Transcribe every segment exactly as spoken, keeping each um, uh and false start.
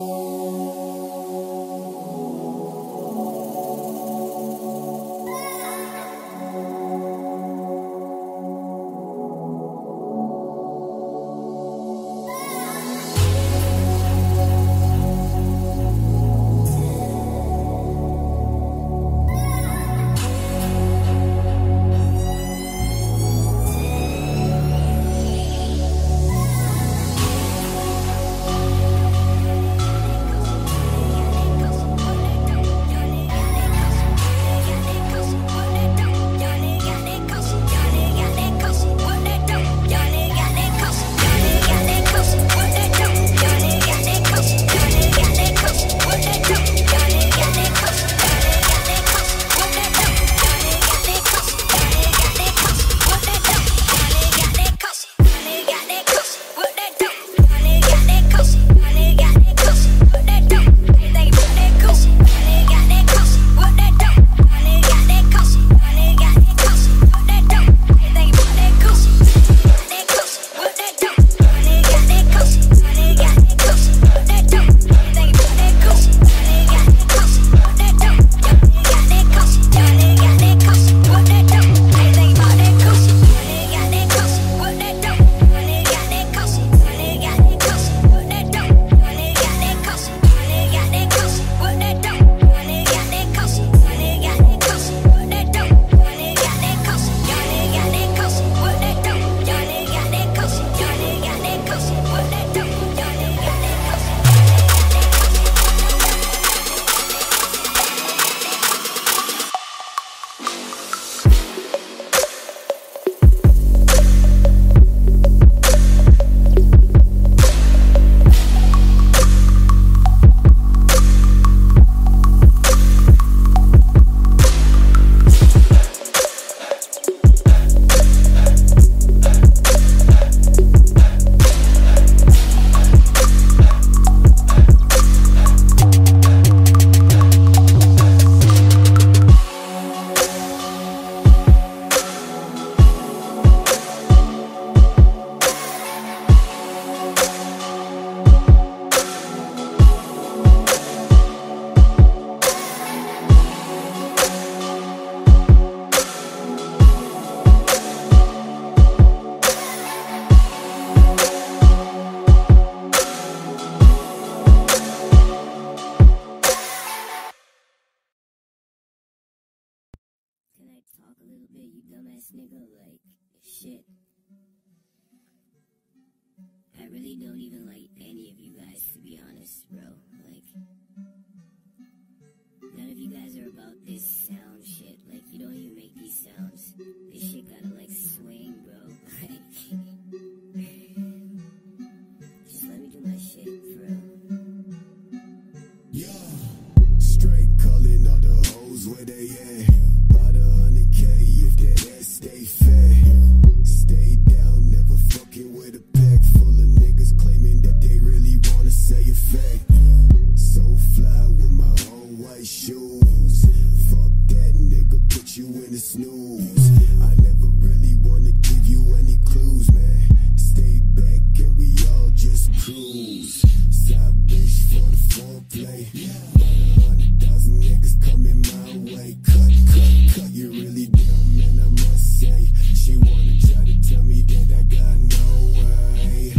Talk a little bit, you dumbass nigga, like, shit. I really don't even like any of you guys, to be honest, bro. Like, none of you guys are about this sound shit. Like, you don't even make these sounds. This shit gotta, like, swing, bro. Just let me do my shit, for real. Yeah, straight calling all the hoes where they at. Shoes, fuck that nigga, put you in the snooze. I never really wanna give you any clues, man. Stay back and we all just cruise. Side bitch for the foreplay. About a hundred thousand niggas coming my way. Cut, cut, cut, you really dumb, man, I must say. She wanna try to tell me that I got no way.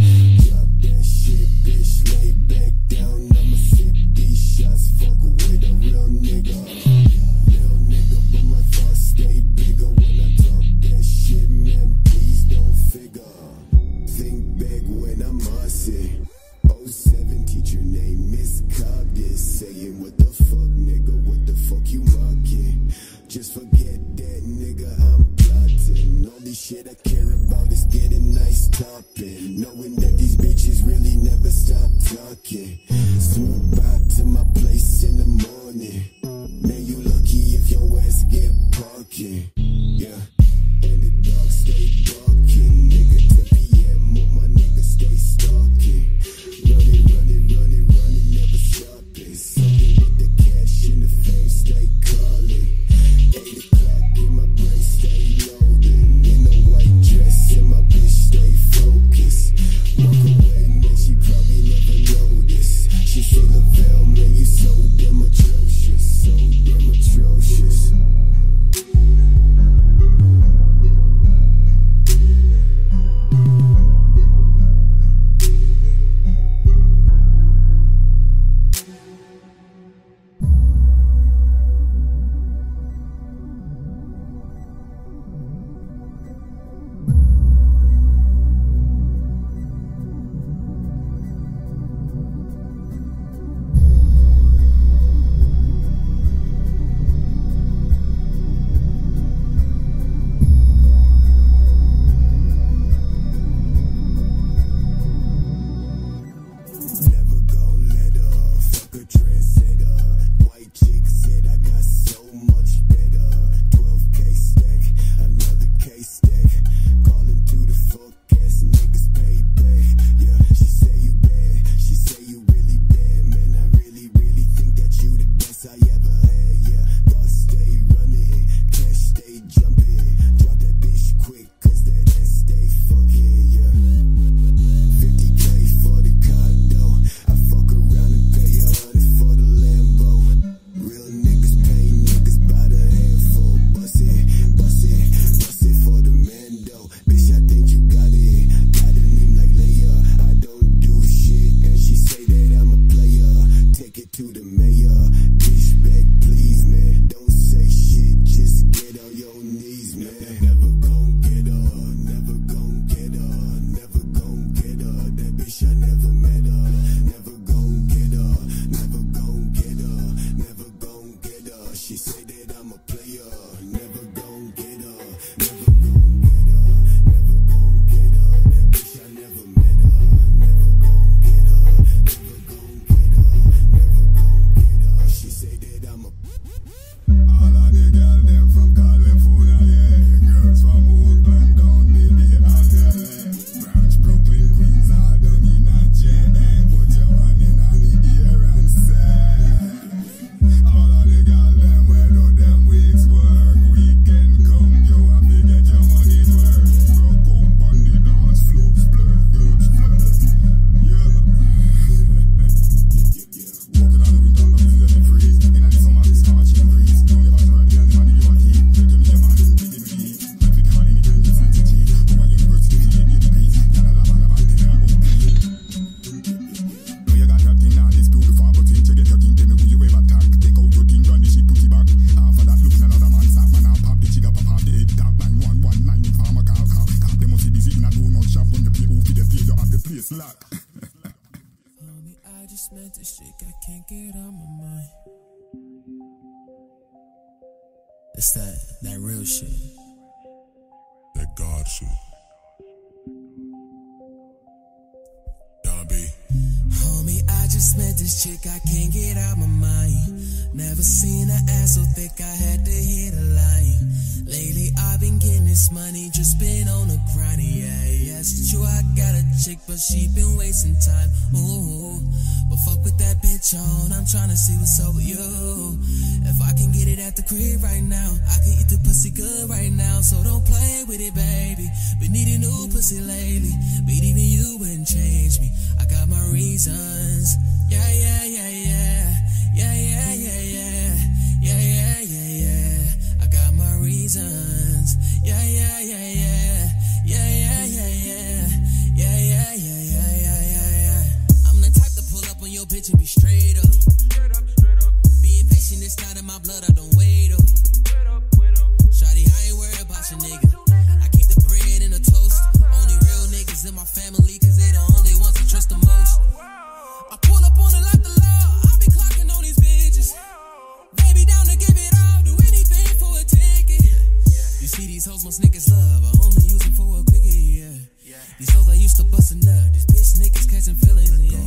Drop that shit, bitch, lay back down. I'ma sip these shots, fuck away. Real nigga, real nigga, but my thoughts stay bigger when I talk that shit, man. Please don't figure. Think back when I'm hussing. oh seven teacher named Miss Cobden saying, "What the fuck, nigga? What the fuck you mocking? Just forget that, nigga. I'm plotting. Only shit I care about is getting nice topping. Knowing that these bitches really never stop talking. Swoop out to my place in the morning." Man, you lucky if your ass get parking. Yeah, and the dog stay barking. Nigga, ten P M on my nigga stay stalking. Running, running, running, running, never stopping. Something with the cash in the fame stay calling. eight o'clock in my brain stay loading. In a white dress and my bitch stay focused. Walk away, man, she probably never noticed. She say, the veil, man, you so damn atrocious, so damn atrocious. It's that, that real shit. That God shit. Don B. Homie, I just met this chick, I can't get out my mind. Never seen her ass so thick, I had to hit a line. Lately, I've been getting this money, just been on the grind. Yeah, yeah, it's true, I got a chick, but she been wasting time. Ooh, but fuck with that bitch on, I'm trying to see what's up with you. If I can get it at the crib right now, I can eat the pussy good right now. So don't play with it, baby. Been needing new pussy lately, but even you wouldn't change me. I got my reasons. Yeah, yeah, yeah, yeah. Yeah, yeah, yeah, yeah. Yeah, yeah, yeah, yeah. I got my reasons. Yeah, yeah, yeah, yeah. Yeah, yeah, yeah, yeah. Yeah, yeah, yeah, yeah, yeah, yeah, yeah. I'm the type to pull up on your bitch and be straight up. Straight up, straight up. It's not in my blood, I don't wait up. Shawty, I ain't worried about your nigga. I keep the bread and the toast. Only real niggas in my family, cause they the only ones I trust the most. I pull up on the lot the law, I be clocking on these bitches. Baby down to give it all, do anything for a ticket. You see these hoes most niggas love, I only use them for a quickie, yeah. These hoes I used to bust a nut, these bitch niggas catching feelings, yeah.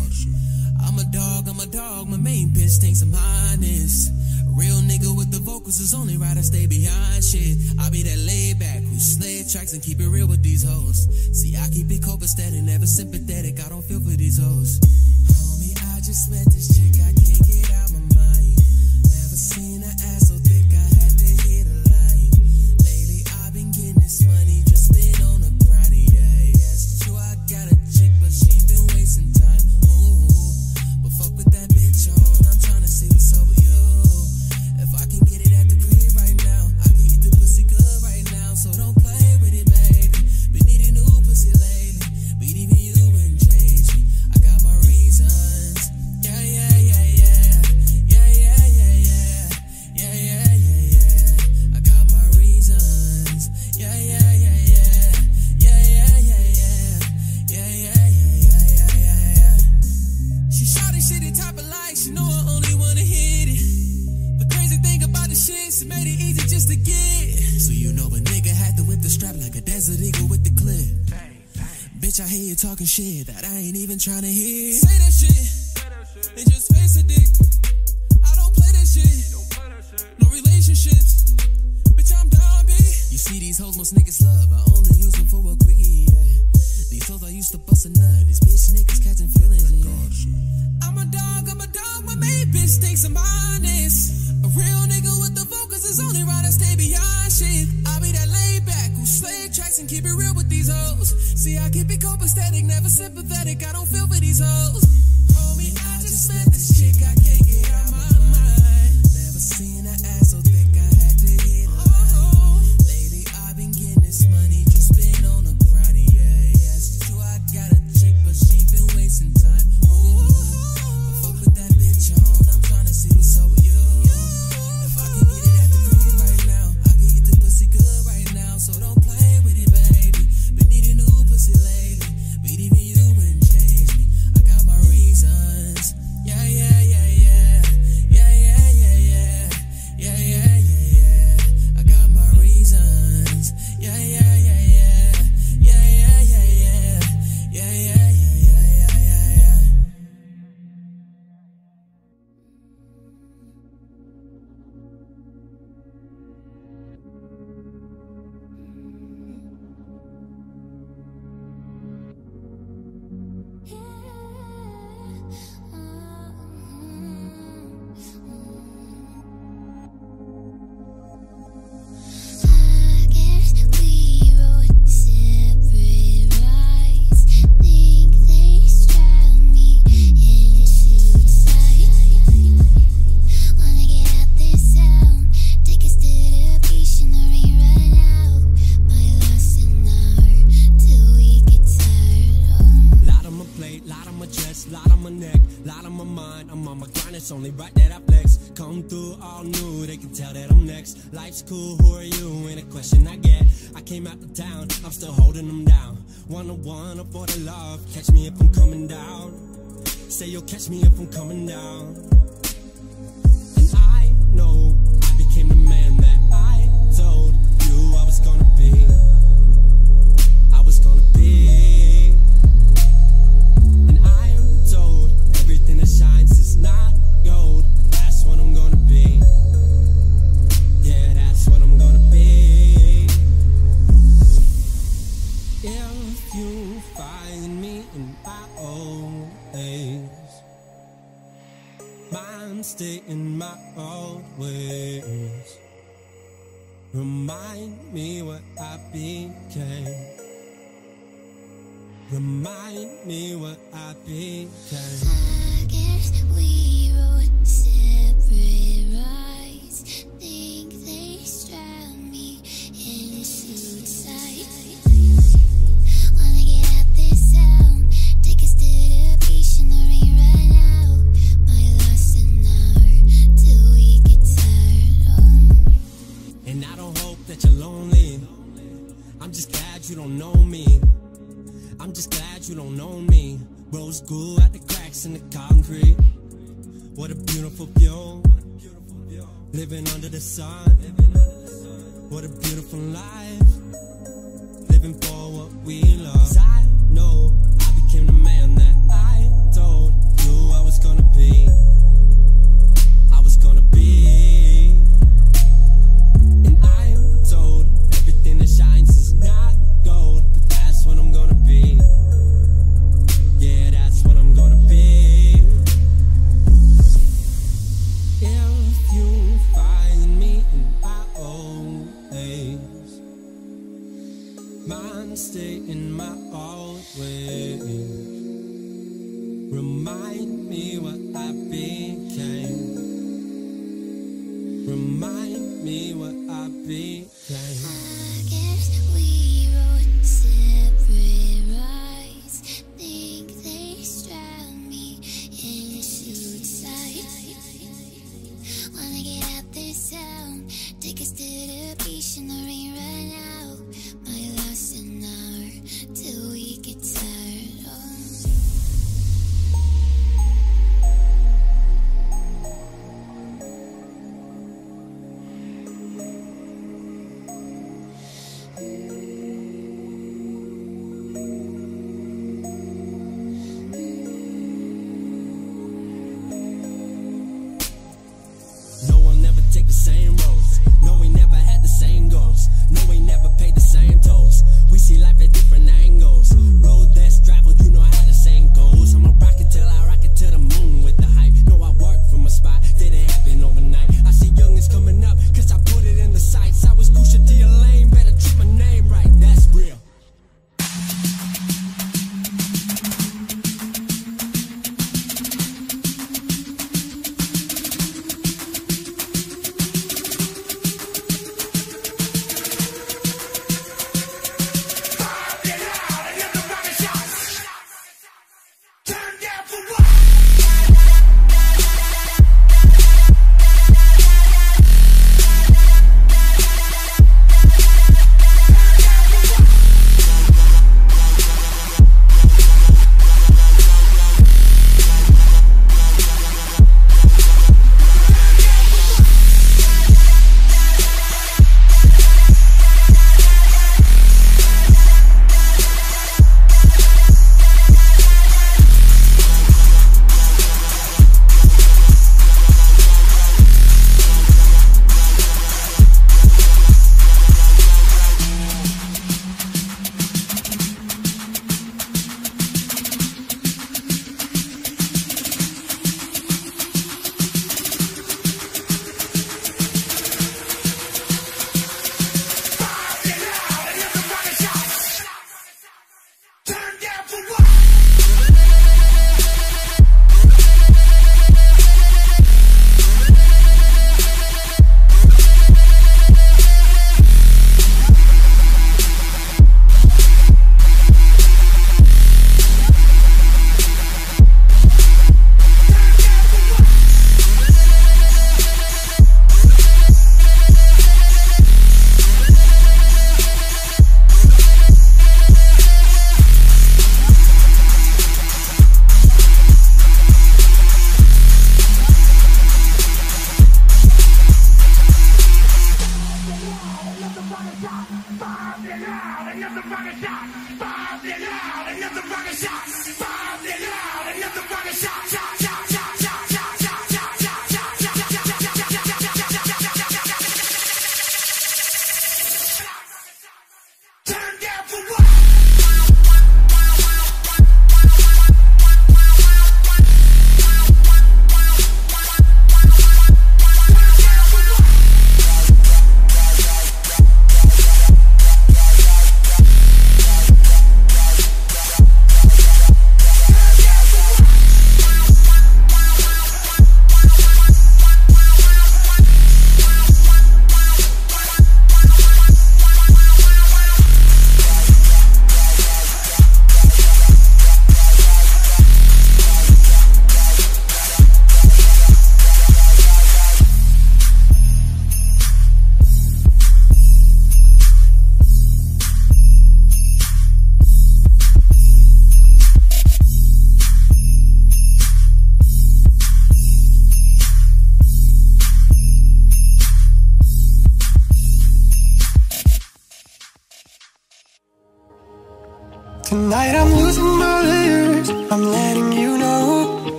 I'm a dog, I'm a dog, my main bitch thinks I'm honest. Real nigga with the vocals is only right, I stay behind shit. I be that laid back who slay tracks and keep it real with these hoes. See, I keep it copacetic, never sympathetic, I don't feel for these hoes. Homie, I just met this chick, I can't get out my mind. Never seen her ass so thick, I had to hit a line. Lately, I've been getting this money, just been on a grind, yeah, yeah, it's true, I got a chick, but she been wasting time. Ooh, but fuck with that bitch. as a nigga with the clip. Bang, bang. Bitch, I hear you talking shit that I ain't even trying to hear. Say that shit, say that shit. And just face a dick. I don't play that shit. Don't play that shit. No relationships. Bitch, I'm down, B. You see these hoes most niggas love. I only use them for a quickie, yeah. These hoes I used to bust a nut. These bitch niggas catching feelings, yeah. I'm a dog, I'm a dog. My main bitch thinks I'm honest. A real nigga with the focus is only right to stay beyond shit. I'll be that laid back who slay tracks and keep it real with these hoes. See, I keep it copacetic, never sympathetic. I don't feel for these hoes. Homie, I just met this chick, I can't get out my mind. Never seen an ass so thick, I had to hit the line. Lately, I've been getting this money, just been on a grind. Yeah, yeah, it's true, I got a chick, but she been wasting time. Cool, who are you? Ain't a question I get. I came out of town, I'm still holding them down. One oh one up for the love. Catch me if I'm coming down. Say you'll catch me if I'm coming down. And I know I became the man that I told you I was gonna be. I was gonna be. And I'm told everything that shines is not gold, but that's what I'm gonna be. Yeah, that's what I'm gonna be. If you find me in my old age, mind stay in my old ways. Remind me what I became. Remind me what I became. I guess we wrote separate rights. I'm just glad you don't know me. I'm just glad you don't know me. Rose glue at the cracks in the concrete. What a beautiful view. Living under the sun. What a beautiful life. Living for what we love. 'Cause I know I became the man that I told you I was gonna be. I was gonna be. And I am told everything that shines is not gold, but that's what I'm gonna be. Yeah, that's what I'm gonna be. If you find me in my old age, mine stay in my old ways. Remind me what I became. Remind me what I became.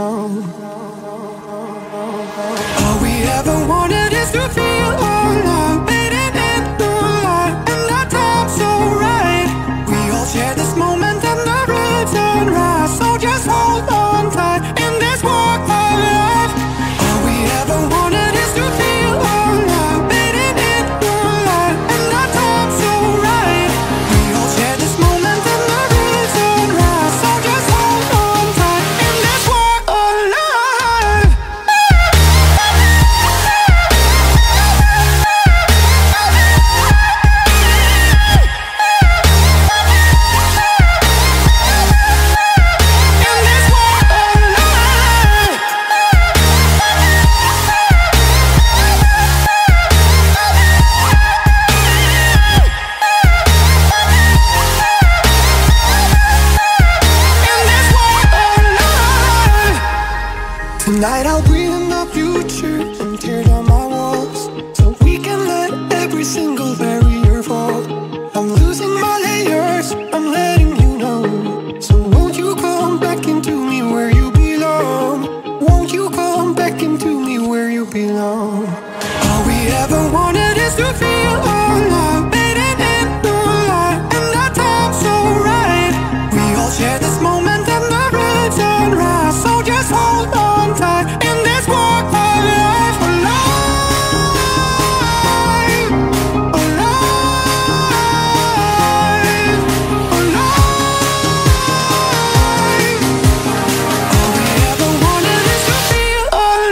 know. All we ever wanted is to feel our love, made it in the light, and that time's so right. We all share this moment and the roots and rise, so just hold on tight in this walk of life. All we ever wanted is to feel our love, made it in the light, and that time's so right. We all share this moment and the roots and rise, so just hold on tight in this walk of life. In this walk of life. In this world alive. Tonight I'll breathe in the future and tear down my walls, so we can let every single barrier fall. I'm losing my layers, I'm letting you know. So won't you come back into me where you belong? Won't you come back into me where you belong? All we ever wanted is to feel our love, made it in the light, and that time's so right. We all share this moment and the roots and rise, so just hold on tight in this walk of life. Alive, alive, alive. All we ever wanted is to feel alive.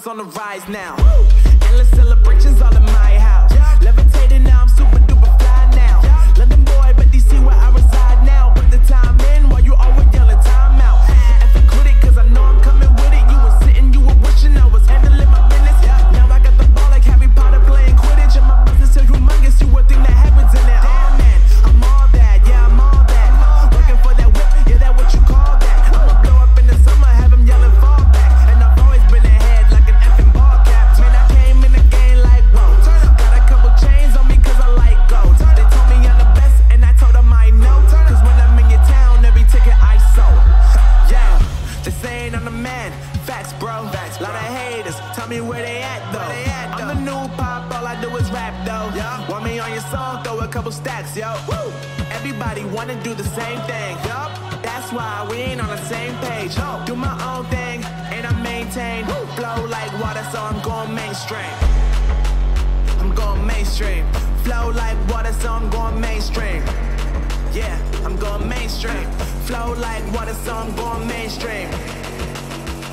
brothers on the rise now. Woo! Endless celebrations all in my house. Yeah. Levitating now, I'm super duper fly now. Yeah. London boy, but D C where I reside now. Put the time in while you always yelling time out. And for quit it, cause I know I'm coming with it. You were sitting, you were wishing I was handling my business. Yeah. Now I got the ball like Harry Potter playing Quidditch. And my business is humongous, you would think that happens in it. Damn man, I'm all that, yeah, I'm all that. I'm working for that whip, yeah, that what you call that. I'ma blow up in the summer, have him yelling fall back. Stacks, yo. Woo! Everybody wanna do the same thing, yup. That's why we ain't on the same page. No. Do my own thing, and I maintain. Woo! Flow like water, so I'm going mainstream. I'm going mainstream. Flow like water, so I'm going mainstream. Yeah, I'm going mainstream. Flow like water, so I'm going mainstream.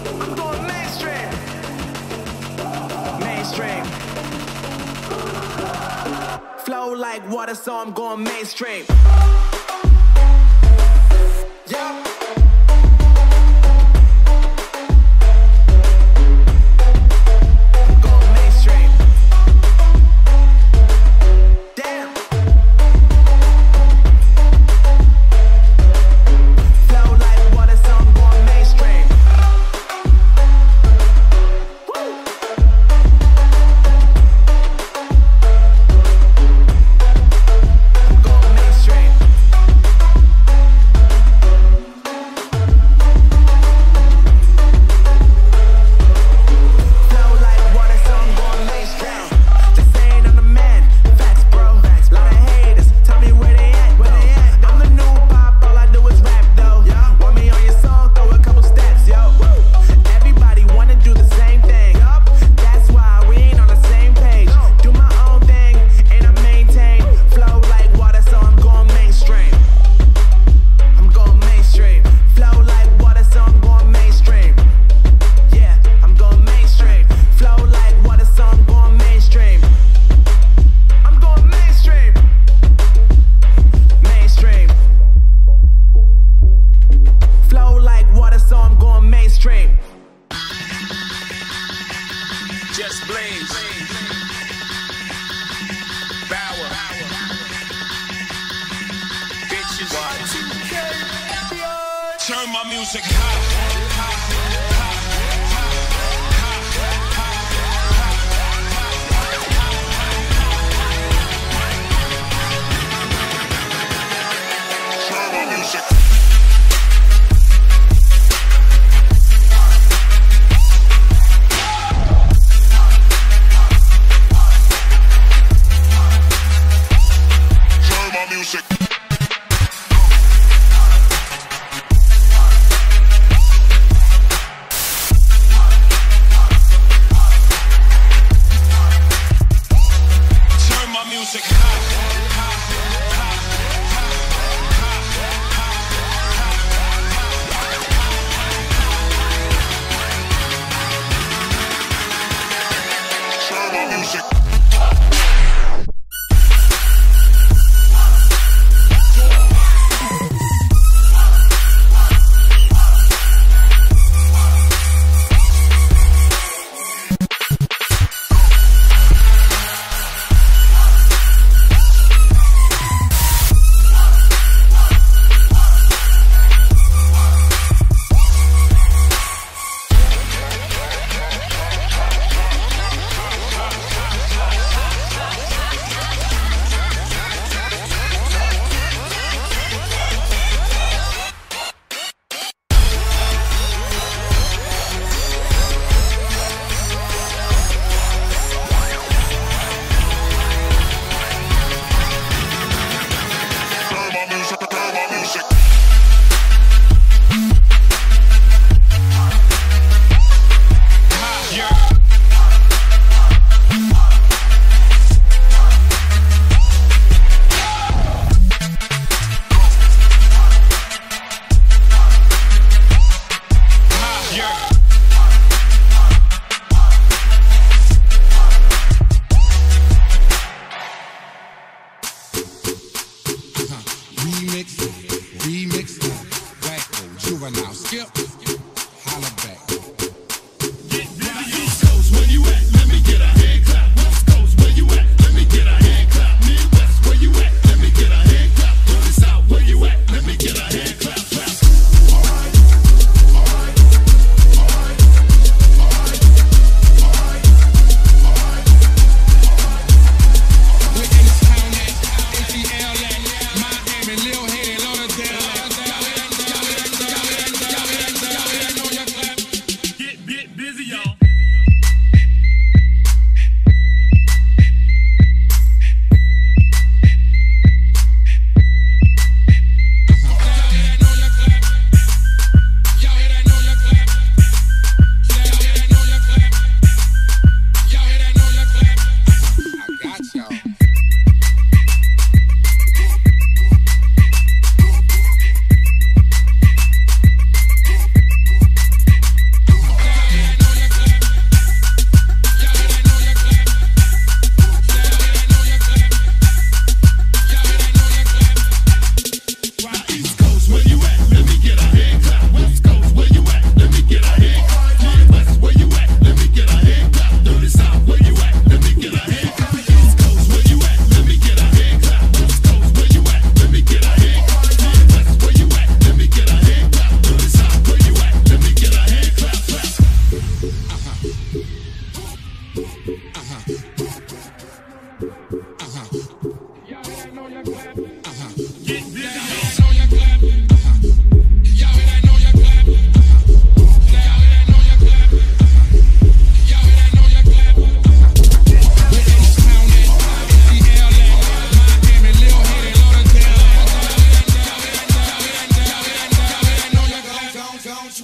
I'm going mainstream. Mainstream. Flow like water, so I'm going mainstream. Yeah. Music.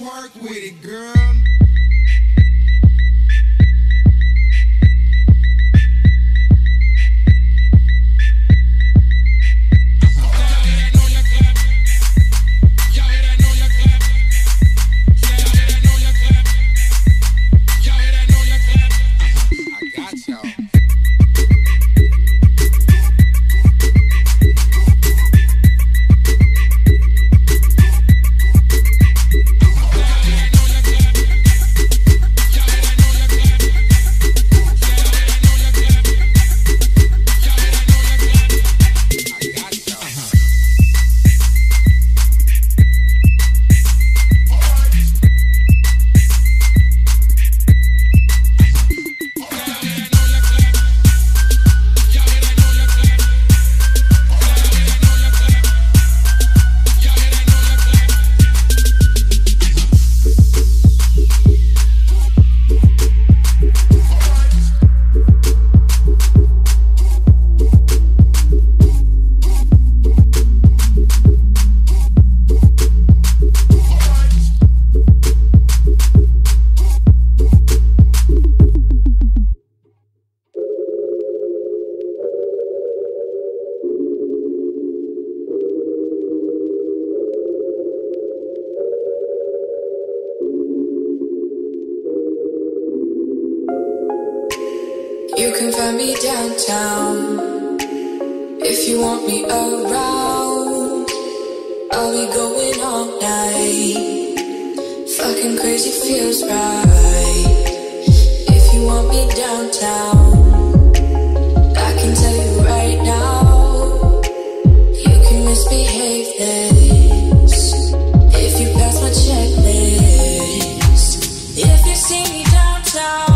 Work with it, girl. You can find me downtown if you want me around. I'll be going all night. Fucking crazy feels right. If you want me downtown, I can tell you right now, you can misbehave this if you pass my checklist. If you see me downtown,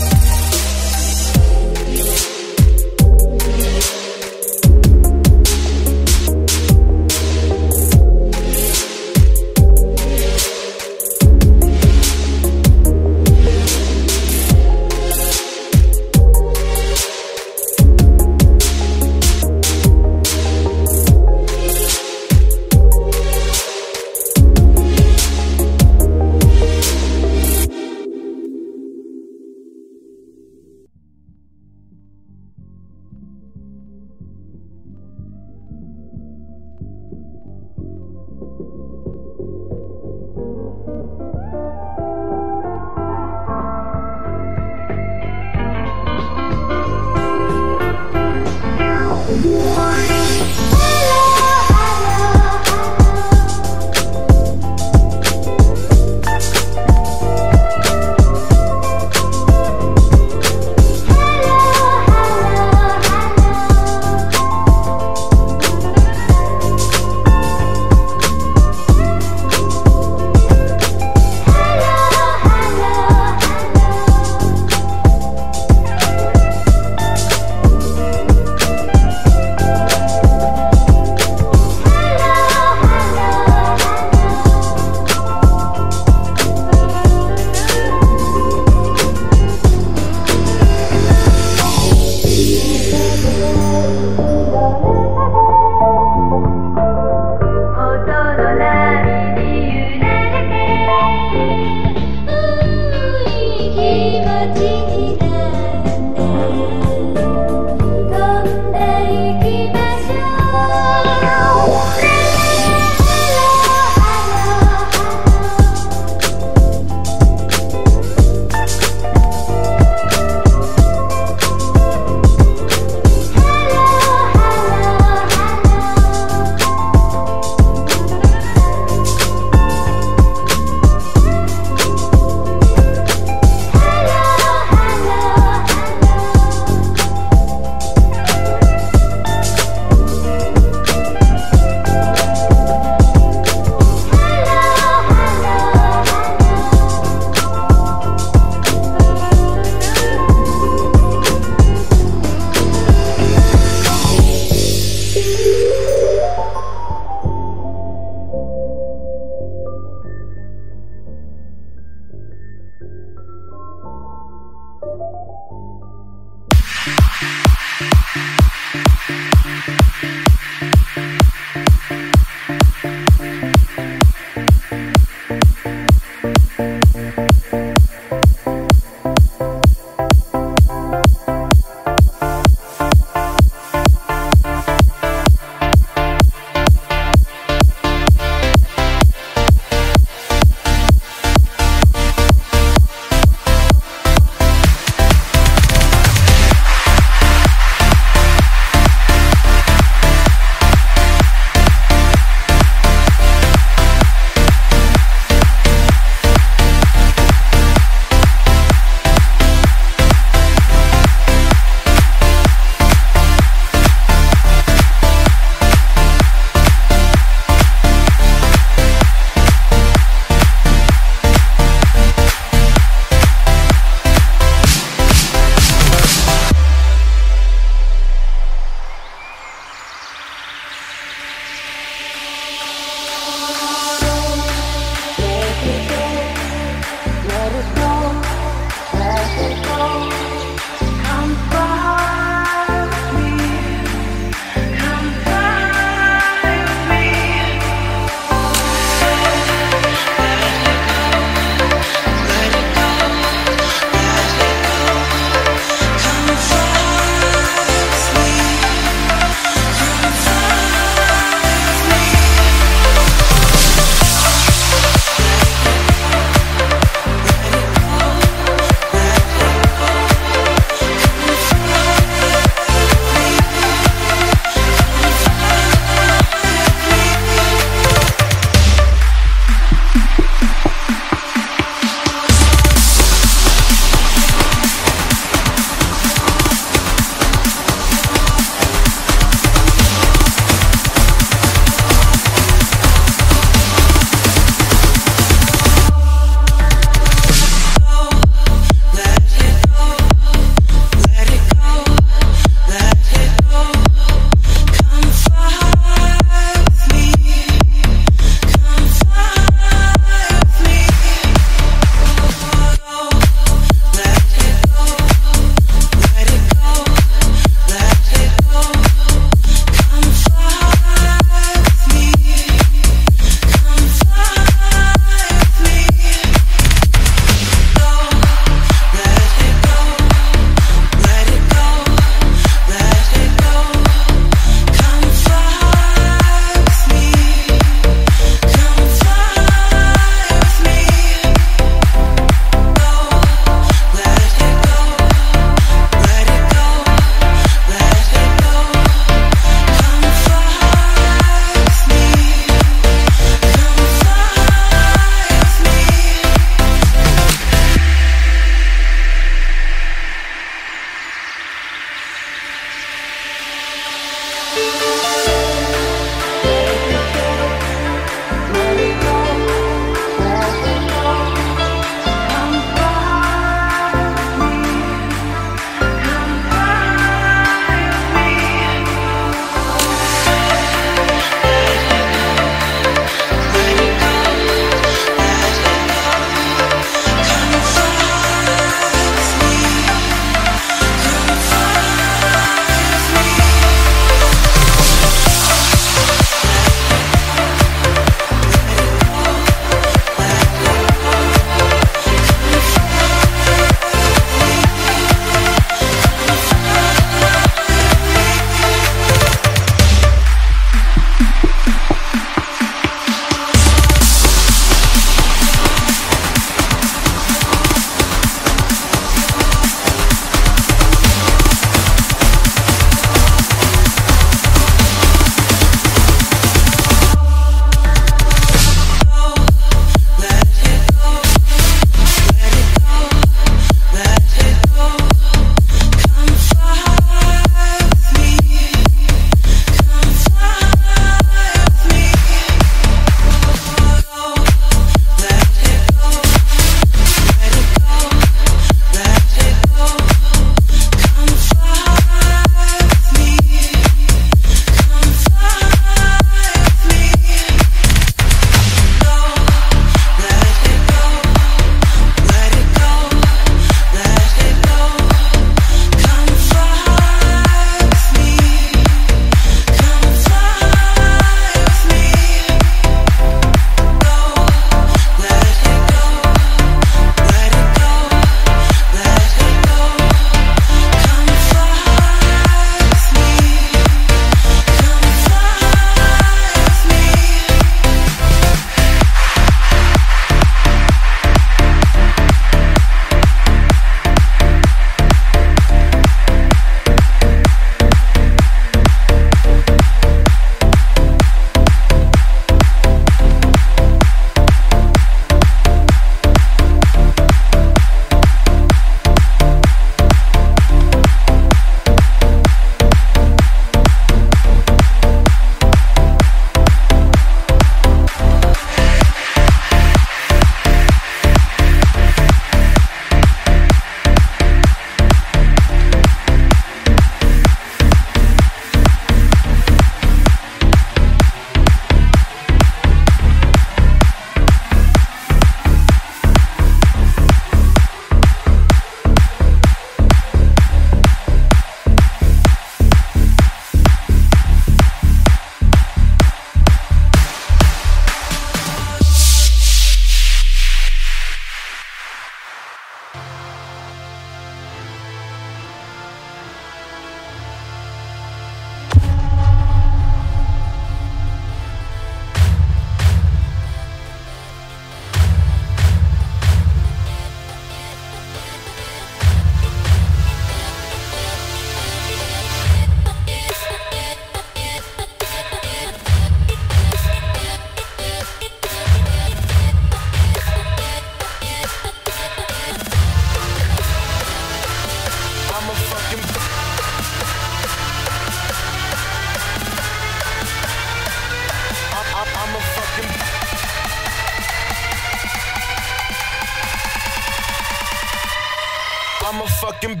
I'm a fucking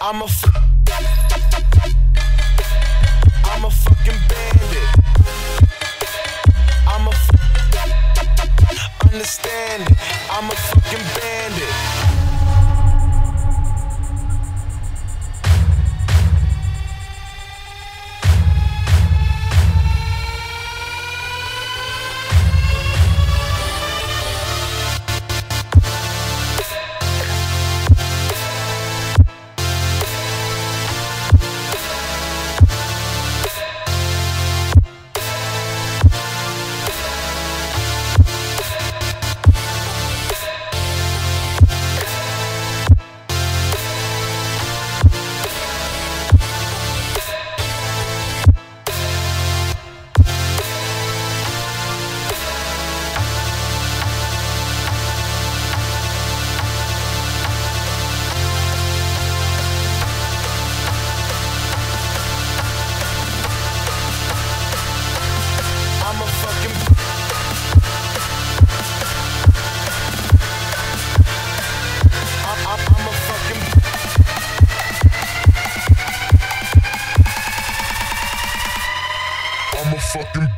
I'm a f I'm a fucking bandit. I'm a f understand it. I'm a fucking bandit. Fucking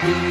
Can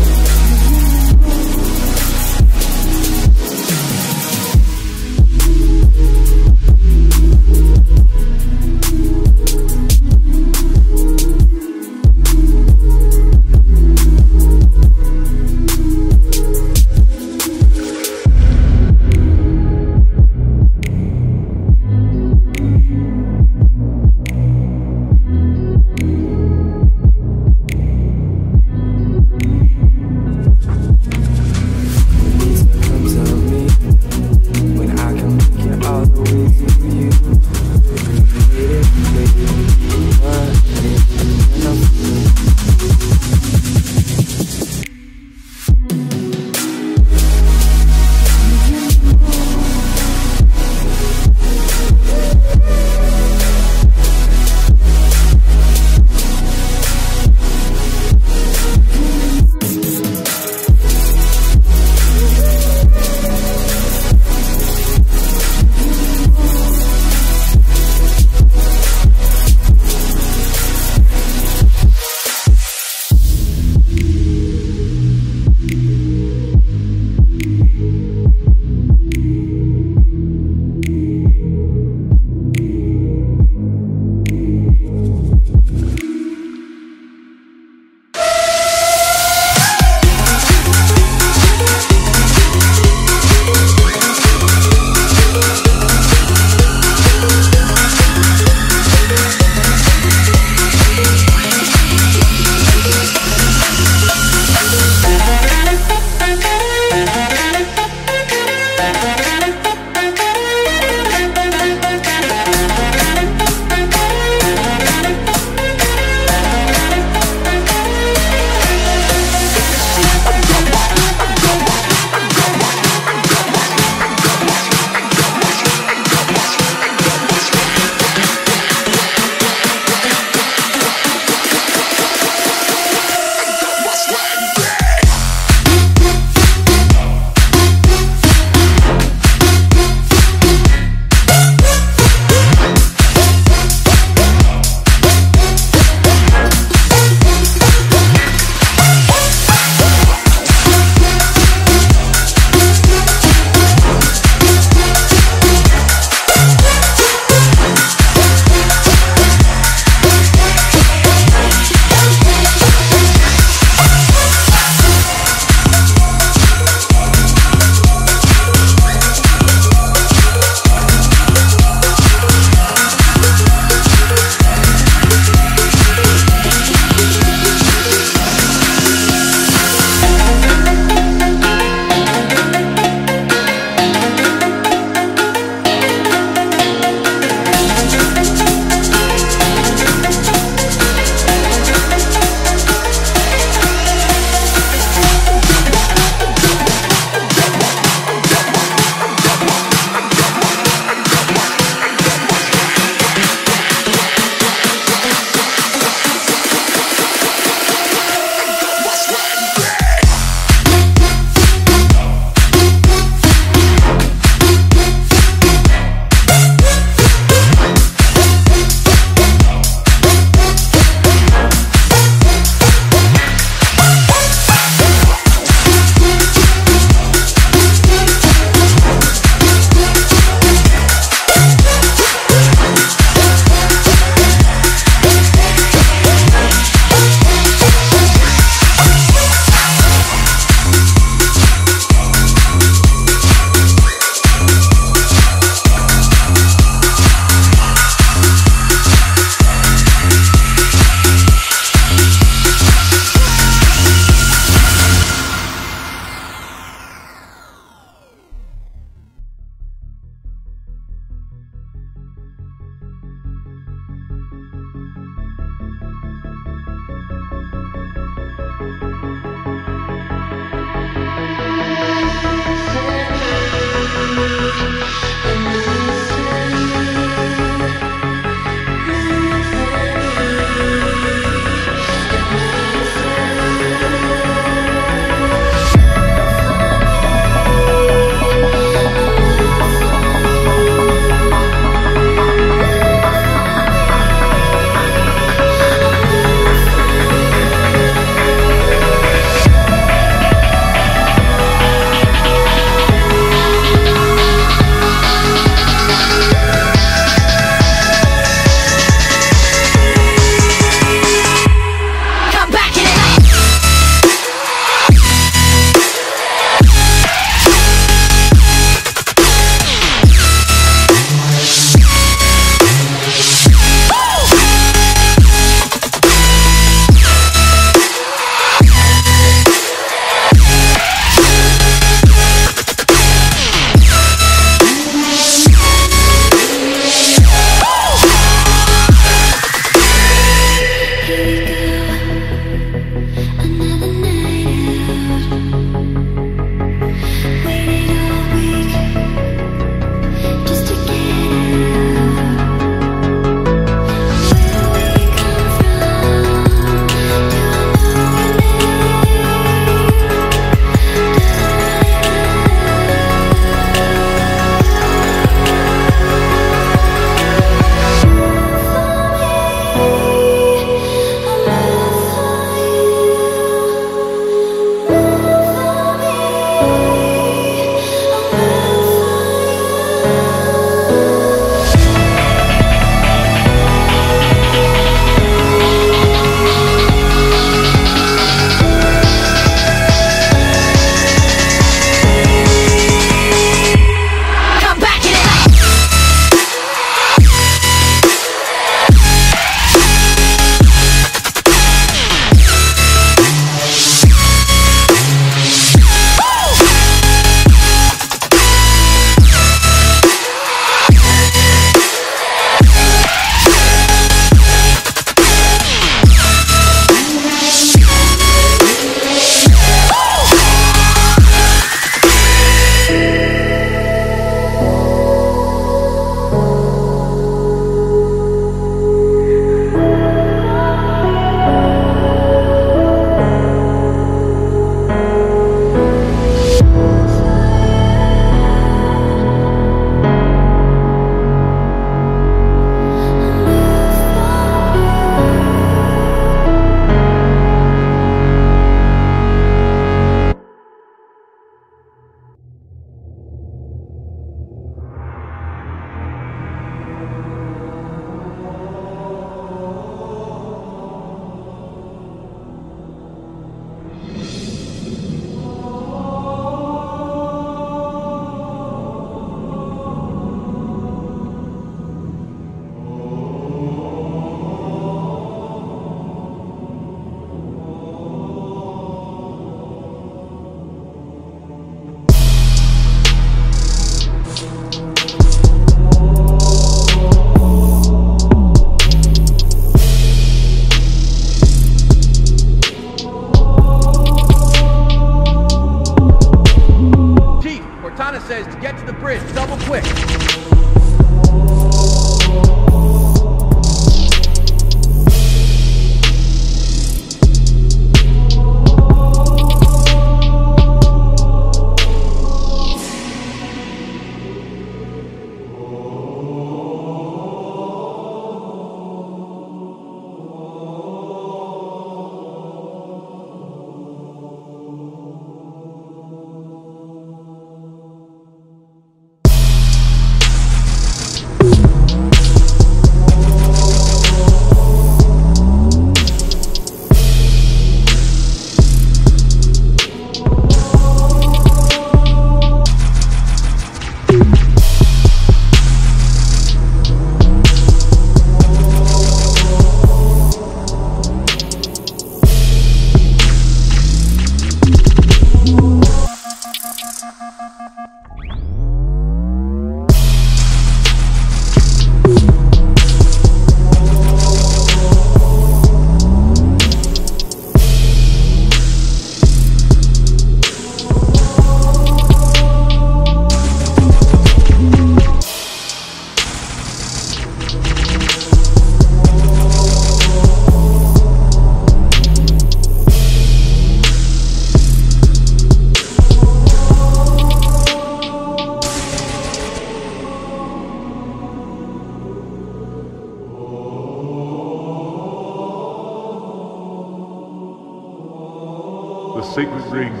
sacred rings.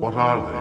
What are they?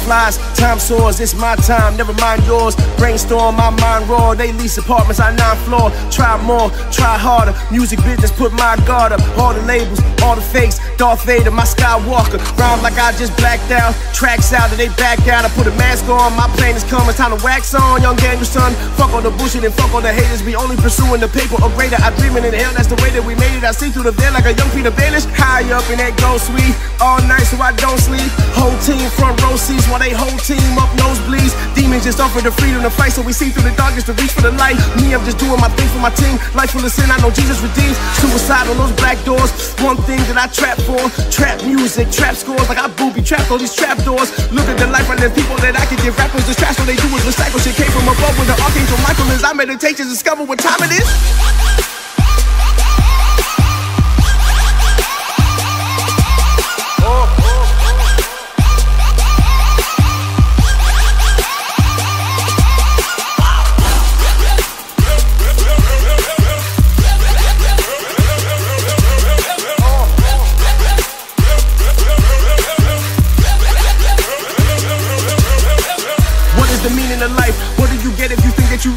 flies, time soars, it's my time, never mind yours. Brainstorm, my mind raw, they lease apartments, I nine floor. Try more, try harder, music business, put my guard up. All the labels, all the fakes, Darth Vader, my Skywalker. Rhyme like I just blacked out, tracks out and they backed out. I put a mask on, my plane is coming, time to wax on. Young Daniel, son, fuck on the bullshit and fuck on the haters. We only pursuing the paper or greater, I dreamin' in hell, that's the way that we made it. I see through the veil like a young Peter Baelish. High up in that ghost suite, all night so I don't sleep. Whole team front row seats while they whole team up nosebleeds. Demons just offer the freedom to fight, so we see through the darkness to reach for the light. Me, I'm just doing my thing for my team. Life full of sin, I know Jesus redeems. Suicide on those black doors, one thing that I trap for. Trap music, trap scores, like I booby trapped all these trap doors. Look at the life right there, people that I can give. Rappers the trash, all they do is recycle shit. Came from above with the Archangel Michael is. I meditate to discover what time it is. You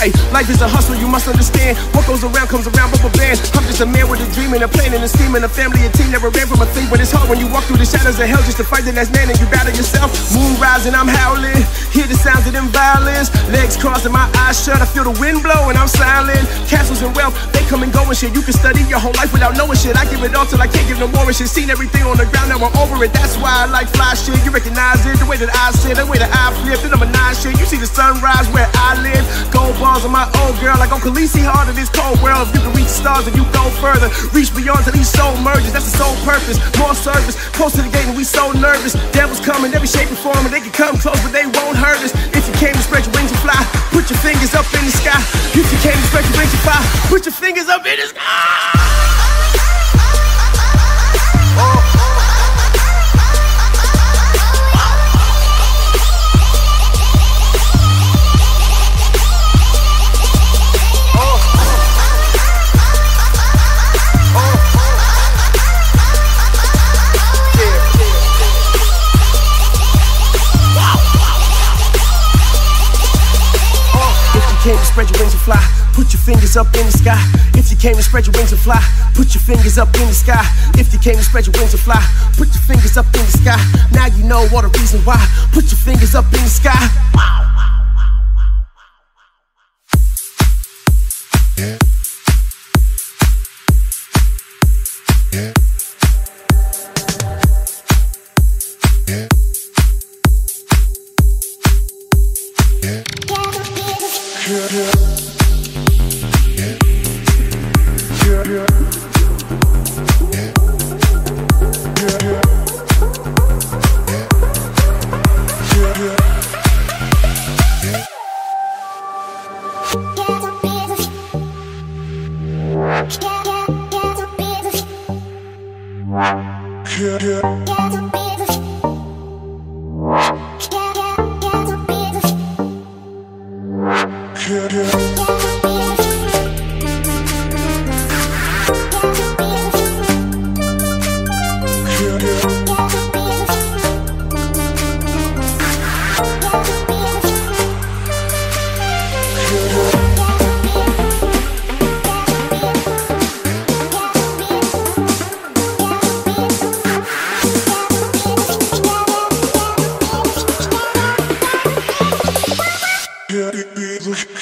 right. Life is a hustle, you must understand. What goes around comes around, but band. I'm just a man with a dream and a plan and a scheme and a family, a team never ran from a thing. But it's hard when you walk through the shadows of hell just to fight the next man and you battle yourself. Moon rising, I'm howling. Hear the sounds of them violins. Legs crossed and my eyes shut. I feel the wind blow and I'm silent. Castles and wealth, they come and go and shit. You can study your whole life without knowing shit. I give it all till I can't give no more and shit. Seen everything on the ground, now I'm over it. That's why I like fly shit. You recognize it, the way that I sit, the way that I flip, the number nine shit. You see the sunrise where I live. Go balls on my old girl, like on Khaleesi, hard in this cold world. If you can reach stars, if you go further, reach beyond till these soul merges. That's the sole purpose, more service. Close to the gate and we so nervous. Devils coming, every shape and form, and they can come close, but they won't hurt us. If you came to spread your wings and fly, put your fingers up in the sky. If you came to spread your wings and fly, put your fingers up in the sky. Came to spread your wings and fly, put your fingers up in the sky. If you came to spread your wings and fly, put your fingers up in the sky. If you came to spread your wings and fly, put your fingers up in the sky. Now you know all the reason why. Put your fingers up in the sky. Yeah.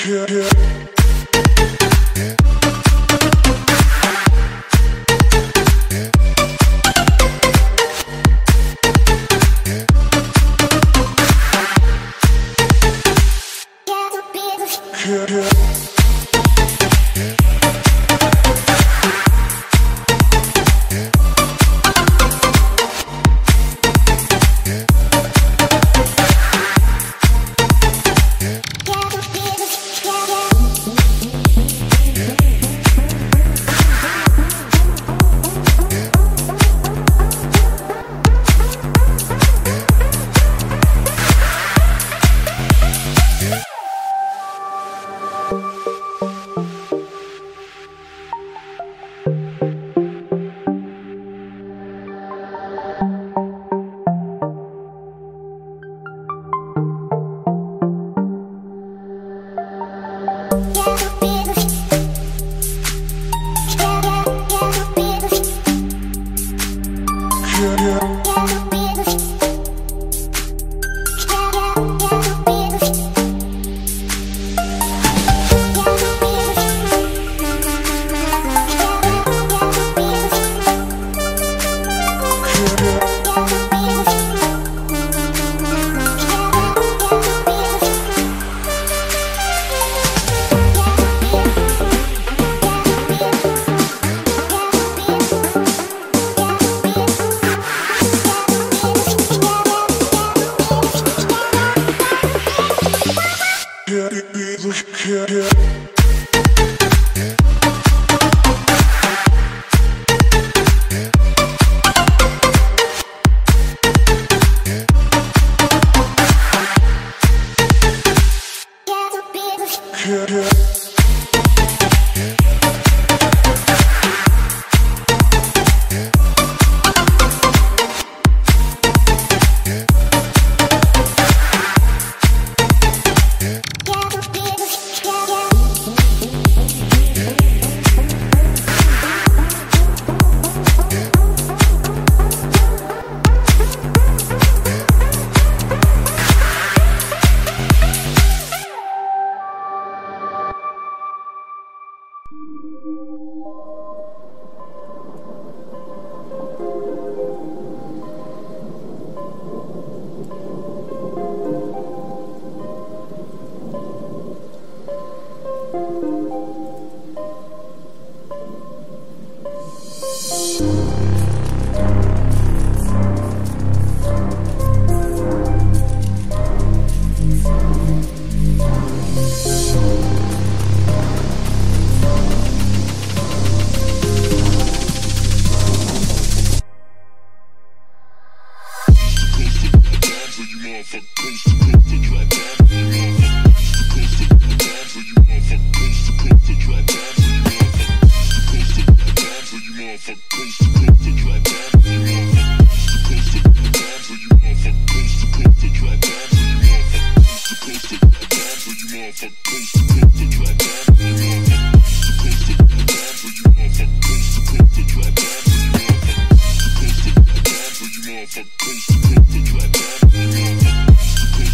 Yeah, yeah. Supposed to coast the coast the drive back. Supposed to coast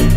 You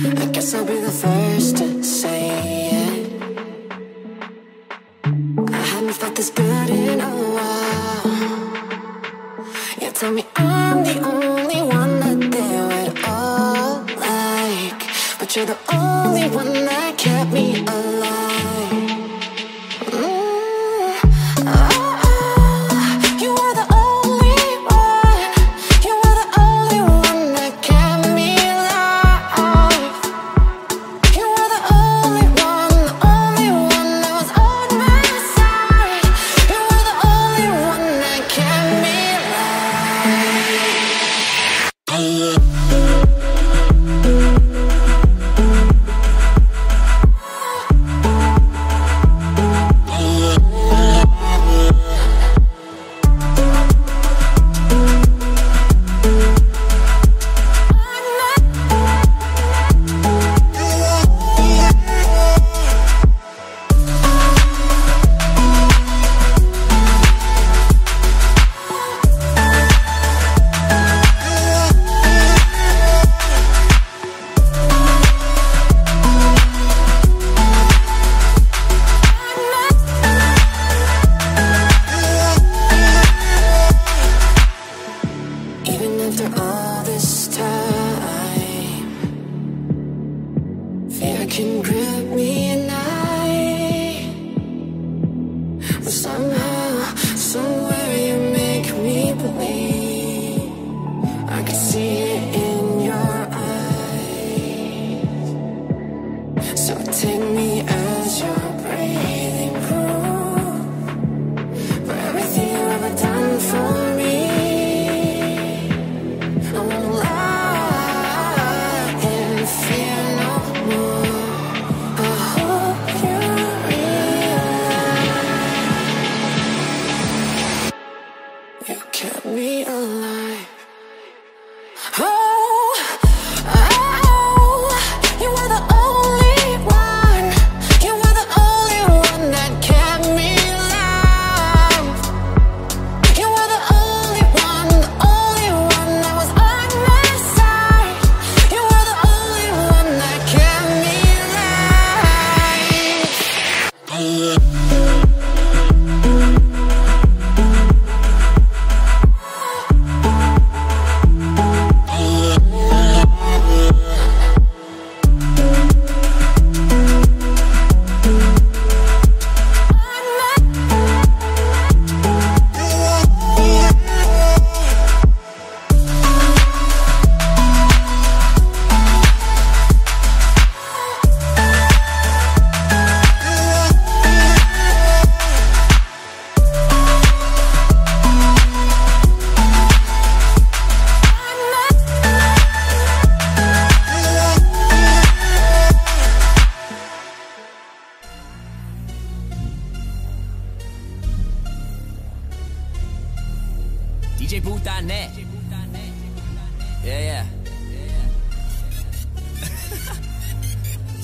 I guess I'll be the first to say it. I haven't felt this good in a while. You tell me I'm the only one that they would all like, but you're the only one that kept me alive. Done for me, I won't lie.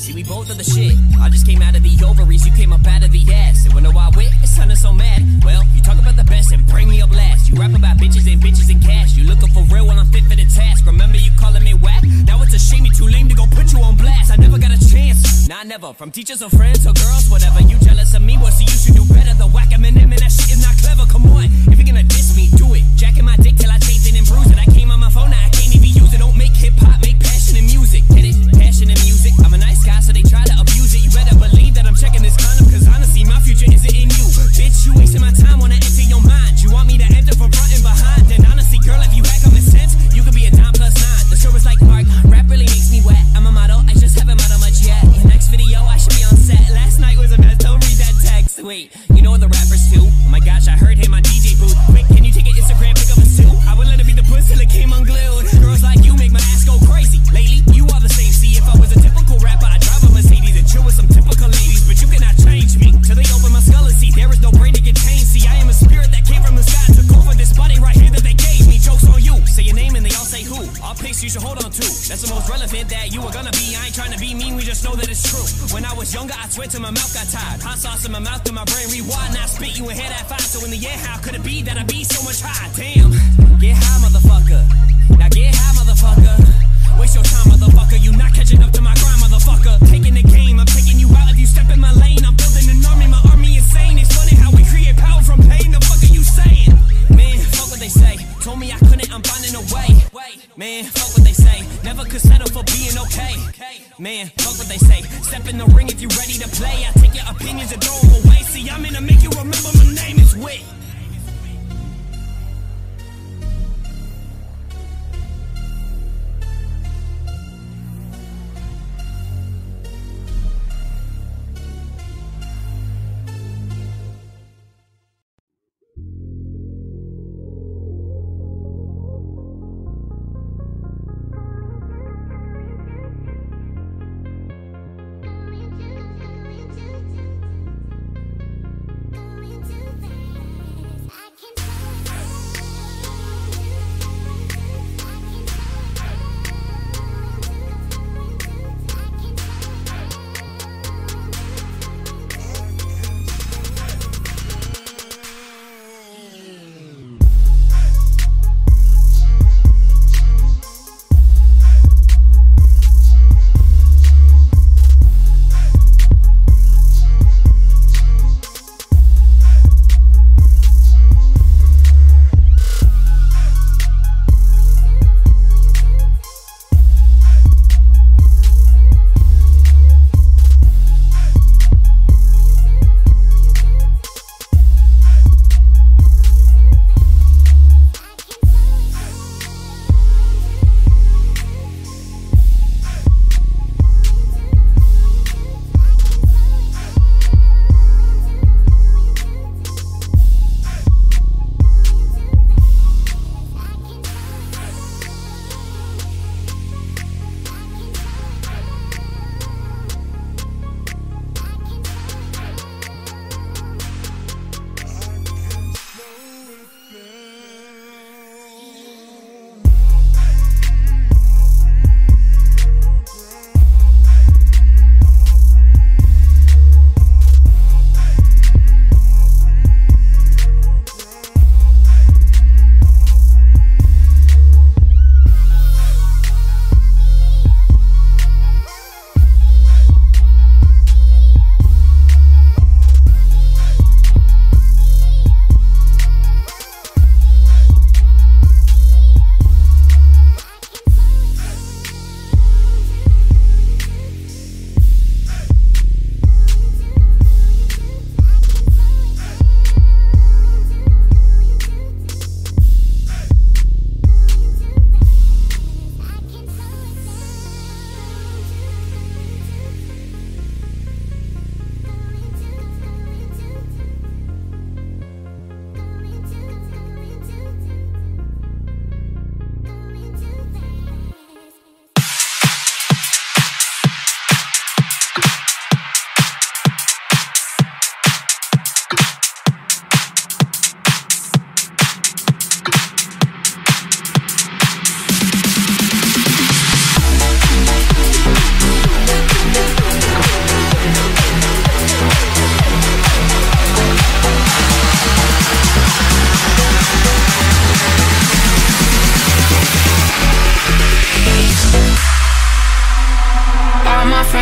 See, we both are the shit. I just came out of the ovaries, you came up out of the ass. And when I wit, it sounded so mad. Well, you talk about the best and bring me up last. You rap about bitches and bitches and cash. You looking for real when I'm fit for the task. Remember you calling me whack? Now it's a shame you too lame to go put you on blast. I never got a chance, nah, never. From teachers or friends or girls, whatever. You jealous of me, well, so you should do better. The whack I'm in him and that shit is not clever, come on. If you're gonna diss me, do it. Jacking my dick till I taste it and bruise it. I came on my phone, now I can't even use it. Don't make hip-hop, make passion and music. Get it? Passion and music. I'm a nice guy, so they try to abuse it. You better believe that I'm checking this condom, cause honestly, my future isn't in you. Bitch, you wasting my time, wanna enter your mind. You want me to enter from front and behind. Then honestly, girl, if you hack on this sense, you could be a dime plus nine. The show is like Mark, rap really makes me wet. I'm a model, I just haven't modeled much yet. In next video, I should be on set. Last night was a mess, don't read that text. Wait, you know what the rappers do? Oh my gosh, I heard him on D J booth. Quick, can you take an Instagram pick up a suit? I would let it be the puss till it came unglued. Girls like you make my ass go crazy. Lately, you are the same. See, if I was a typical rapper, I'd drive a Mercedes and chill with some typical ladies. But you cannot change me till they open my skull and see there is no brain to get tamed. See, I am a spirit that came from the sky, took over this body right here that they gave me. Jokes on you, say your name and they all say who. All picks you should hold on to. That's the most relevant that you are gonna be. I ain't trying to be mean, we just know that it's true. When I was younger, I swear till my mouth got tired. Hot sauce in my mouth till my brain rewired. Now I spit you in head at five. So in the air, how could it be that I be so much high? Damn, get high, motherfucker. Now get high, motherfucker. Waste your time, motherfucker. You not catching up to my grind, motherfucker. Taking the game, I'm taking you out. If you step in my lane, I'm building an army. My army insane. It's funny how we create power from pain. The fuck are you saying? Man, fuck what they say. Told me I couldn't, I'm finding a way. Man, fuck what they say. Never could settle for being okay. Man, fuck what they say. Step in the ring if you ready to play. I take your opinions and throw them away. See, I'm gonna make you remember my name is Wit.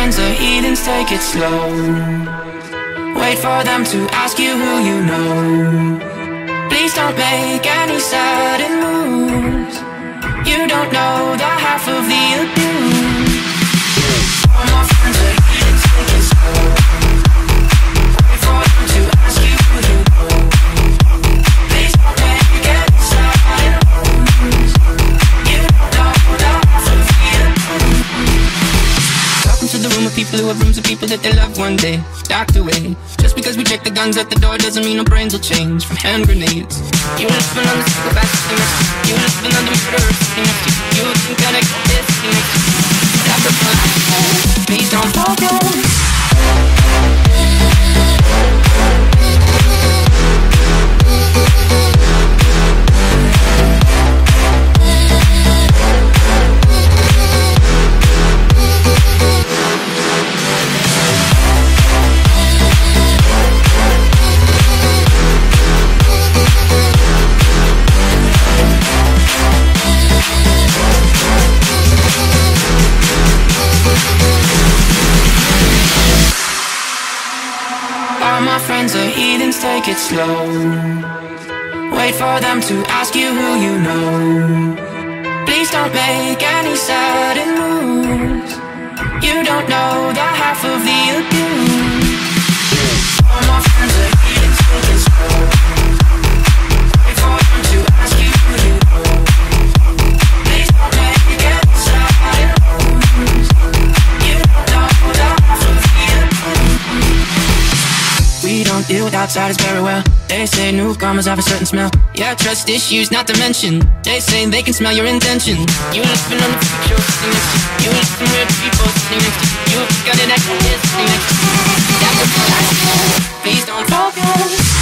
friends or heathens, take it slow. Wait for them to ask you who you know. Please don't make any sudden moves. You don't know the half of the abuse. All my friends are heathens, take it slow. Wait for them to ask you who you know. Please don't make any sudden moves. You don't know the half of the abuse. Welcome to the room of people who have rooms of people that they love one day docked away. Just because we check the guns at the door doesn't mean our brains will change from hand grenades. You live on the circle back to the, you live on the murderers, you think that I got this, you make it after fun. Please don't take it slow. Wait for them to ask you who you know. Please don't make any sudden moves. You don't know the half of the abuse. All my friends are heathens, take it slow. Wait for them to ask you who you know. Please don't make any sudden moves. You don't know the half of the abuse. We don't deal with outside is very well. They say newcomers have a certain smell. Yeah, trust issues not to mention. They say they can smell your intention. You ain't been on the future, you ain't been weird people, you got an act on this. That's a problem. Please don't focus.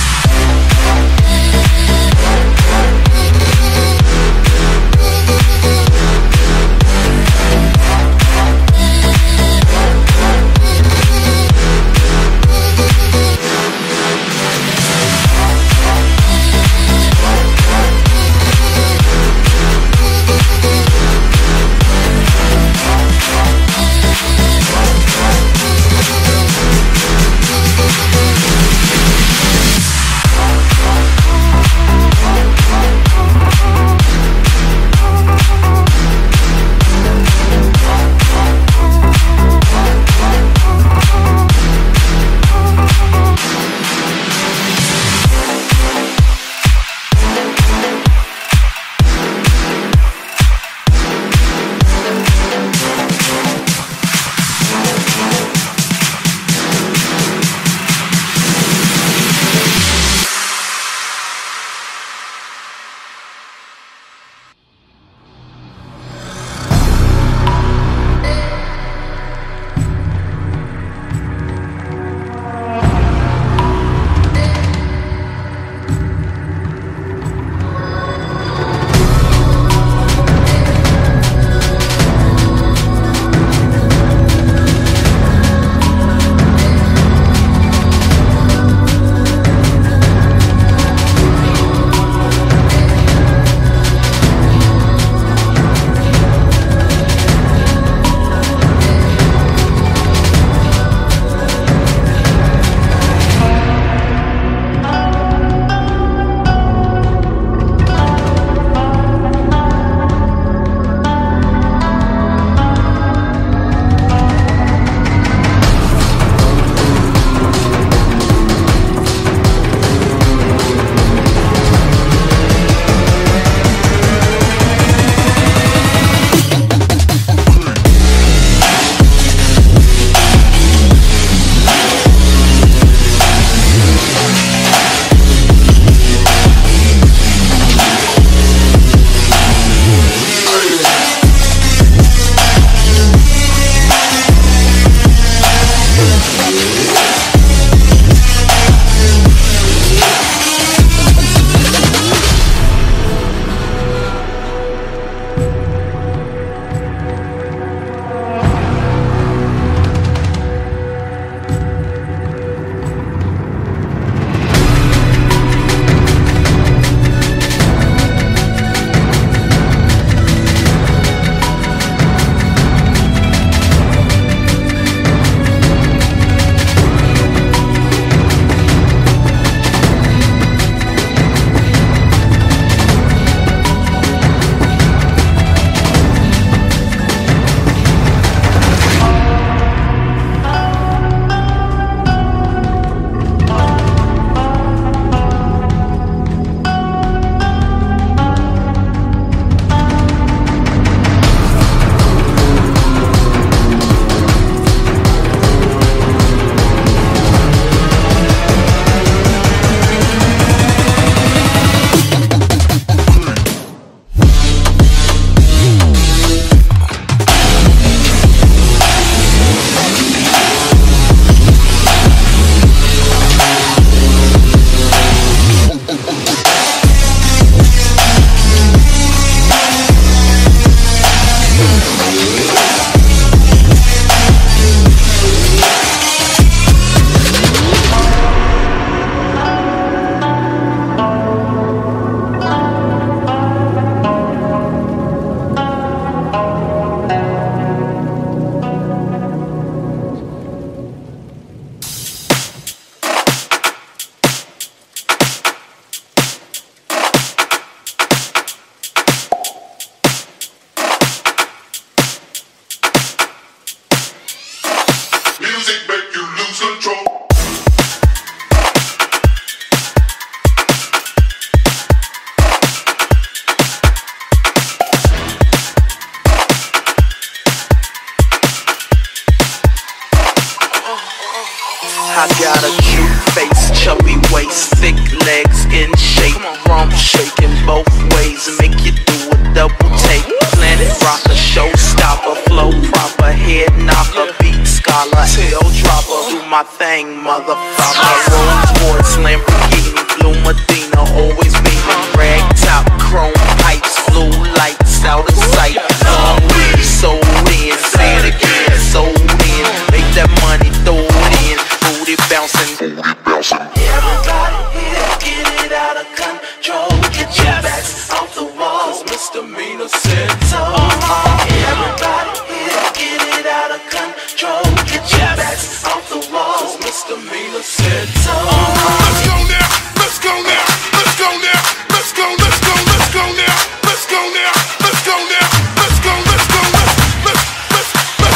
I got a cute face, chubby waist, thick legs in shape. Rump shaking both ways and make you do a double take. Planet rocker, showstopper, flow proper, head knocker, beat scholar, tail dropper. Do my thing, motherfucker. Rolls Royce, Lamborghini, Blue Medina, always me. Rag top, chrome pipes, blue lights out of sight. Long weed, so in, say it again, so in. Make that money, throw it in. Booty bouncing, booty bouncing. Everybody here, get it out of control. Get your backs off the walls, misdemeanor sins. Everybody here, get it out of control. Get your backs off the walls, misdemeanor sins. Let's go now, let's go now, let's go now, let's go, let's go, let's go now, let's go now, let's go now, let's go, let's go, let's, let's, let's, let's,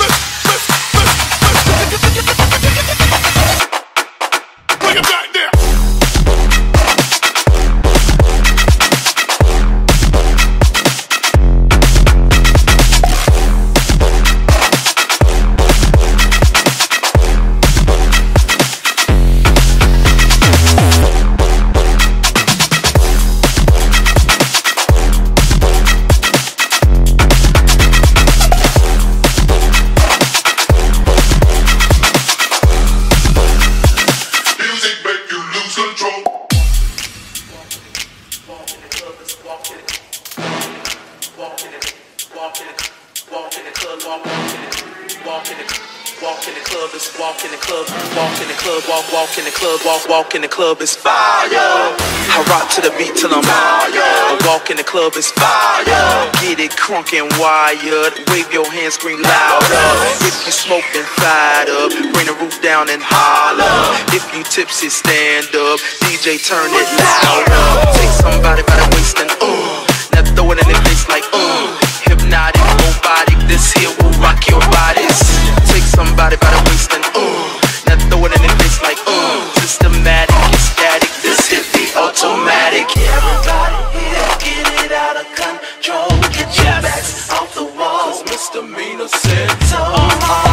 let's, let's, bring it back there. Walk in the club, walk, walk in the club is fire. I rock to the beat till I'm fire. A walk in the club is fire. Get it crunk and wired. Wave your hands, scream louder. If you smoke, then fired up. Bring the roof down and holler. If you tipsy, stand up. D J, turn it louder. Take somebody by the waist and ooh. Now throw it in their face like ooh. Hypnotic, robotic, this here will rock your bodies. Take somebody by the waist and ooh. Now throw it in their face like ooh. Systematic, static, this hit be automatic. Everybody here, get it out of control. Get your backs off the walls, misdemeanor sins.